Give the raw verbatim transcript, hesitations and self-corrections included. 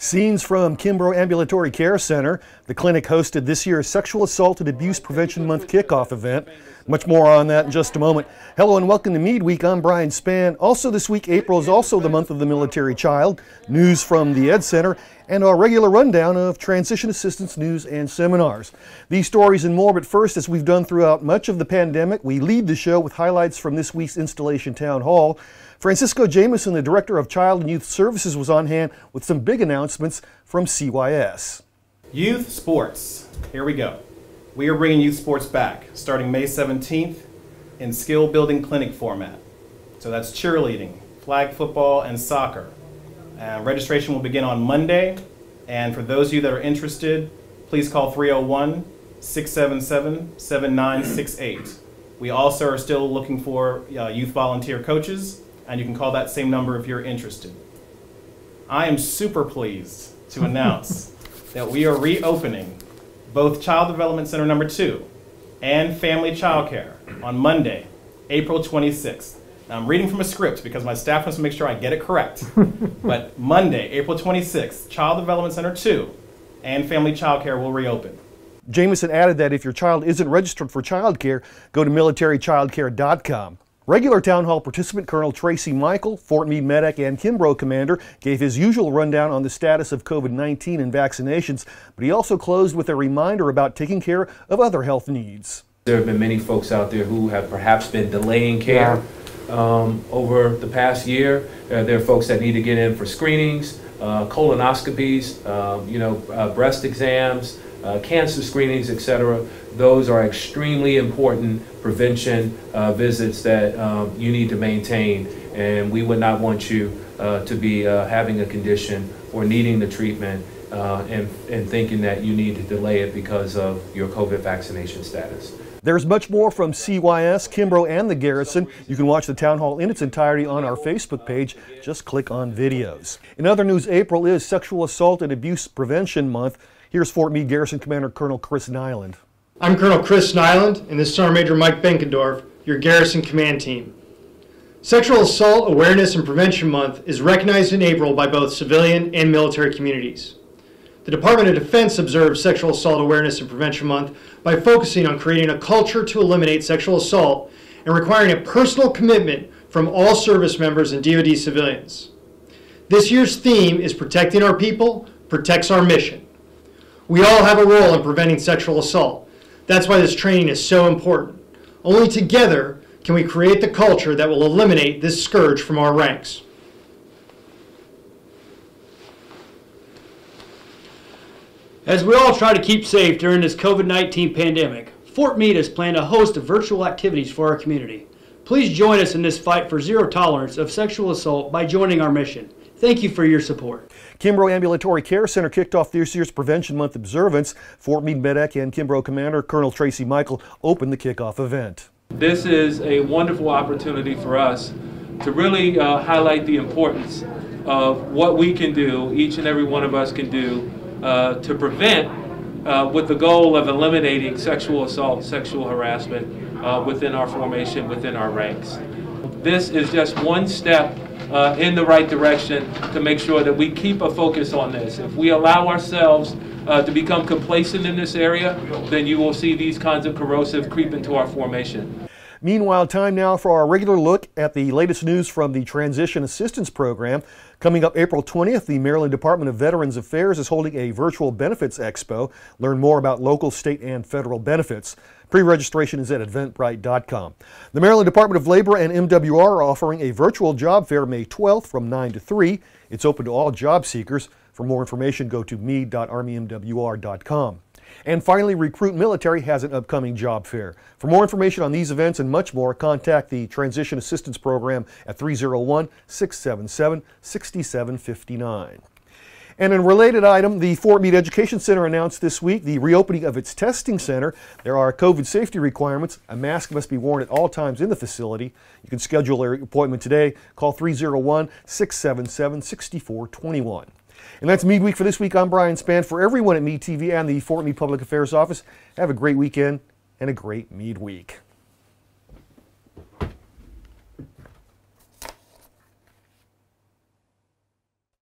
Scenes from Kimbrough Ambulatory Care Center. The clinic hosted this year's Sexual Assault and Abuse Prevention Month kickoff event. Much more on that in just a moment. Hello and welcome to Meade Week. I'm Brian Spann. Also this week, April is also the month of the military child. News from the Ed Center and our regular rundown of transition assistance news and seminars. These stories and more, but first, as we've done throughout much of the pandemic, we lead the show with highlights from this week's installation town hall. Francisco Jamison, the Director of Child and Youth Services, was on hand with some big announcements from C Y S. Youth sports, here we go. We are bringing youth sports back starting May seventeenth in skill building clinic format. So that's cheerleading, flag football, and soccer. Uh, registration will begin on Monday, and for those of you that are interested, please call three oh one, six seven seven, seven nine six eight. We also are still looking for uh, youth volunteer coaches, and you can call that same number if you're interested. I am super pleased to announce that we are reopening both Child Development Center number two and Family Child Care on Monday, April twenty-sixth. Now, I'm reading from a script because my staff wants to make sure I get it correct. But Monday, April twenty-sixth, Child Development Center two and Family Child Care will reopen. Jamison added that if your child isn't registered for childcare, go to military child care dot com. Regular town hall participant Colonel Tracy Michael, Fort Meade medic and Kimbrough commander, gave his usual rundown on the status of COVID nineteen and vaccinations, but he also closed with a reminder about taking care of other health needs. There have been many folks out there who have perhaps been delaying care um, over the past year. Uh, there are folks that need to get in for screenings, uh, colonoscopies, um, you know, uh, breast exams, Uh, cancer screenings, et cetera. Those are extremely important prevention uh, visits that um, you need to maintain, and we would not want you uh, to be uh, having a condition or needing the treatment uh, and, and thinking that you need to delay it because of your COVID vaccination status. There's much more from C Y S, Kimbrough, and the Garrison. You can watch the town hall in its entirety on our Facebook page. Just click on videos. In other news, April is Sexual Assault and Abuse Prevention Month. Here's Fort Meade Garrison Commander Colonel Chris Nyland. I'm Colonel Chris Nyland, and this is Sergeant Major Mike Benkendorf, your Garrison Command Team. Sexual Assault Awareness and Prevention Month is recognized in April by both civilian and military communities. The Department of Defense observes Sexual Assault Awareness and Prevention Month by focusing on creating a culture to eliminate sexual assault and requiring a personal commitment from all service members and D O D civilians. This year's theme is Protecting Our People Protects Our Mission. We all have a role in preventing sexual assault. That's why this training is so important. Only together can we create the culture that will eliminate this scourge from our ranks. As we all try to keep safe during this COVID nineteen pandemic, Fort Meade has planned a host of virtual activities for our community. Please join us in this fight for zero tolerance of sexual assault by joining our mission. Thank you for your support. Kimbrough Ambulatory Care Center kicked off this year's Prevention Month observance. Fort Meade Medic and Kimbrough Commander Colonel Tracy Michael opened the kickoff event. This is a wonderful opportunity for us to really uh, highlight the importance of what we can do, each and every one of us can do, uh, to prevent uh, with the goal of eliminating sexual assault, sexual harassment uh, within our formation, within our ranks. This is just one step Uh, in the right direction to make sure that we keep a focus on this. If we allow ourselves uh, to become complacent in this area, then you will see these kinds of corrosive creep into our formation. Meanwhile, time now for our regular look at the latest news from the Transition Assistance Program. Coming up April twentieth, the Maryland Department of Veterans Affairs is holding a virtual benefits expo. Learn more about local, state, and federal benefits. Pre-registration is at eventbrite dot com. The Maryland Department of Labor and M W R are offering a virtual job fair May twelfth from nine to three. It's open to all job seekers. For more information, go to mead dot army m w r dot com. And finally, Recruit Military has an upcoming job fair. For more information on these events and much more, contact the Transition Assistance Program at three oh one, six seven seven, six seven five nine. And in a related item, the Fort Meade Education Center announced this week the reopening of its testing center. There are COVID safety requirements. A mask must be worn at all times in the facility. You can schedule your appointment today. Call three oh one, six seven seven, six four two one. And that's Meade Week for this week. I'm Brian Spann. For everyone at Meade T V and the Fort Meade Public Affairs Office, have a great weekend and a great Meade Week.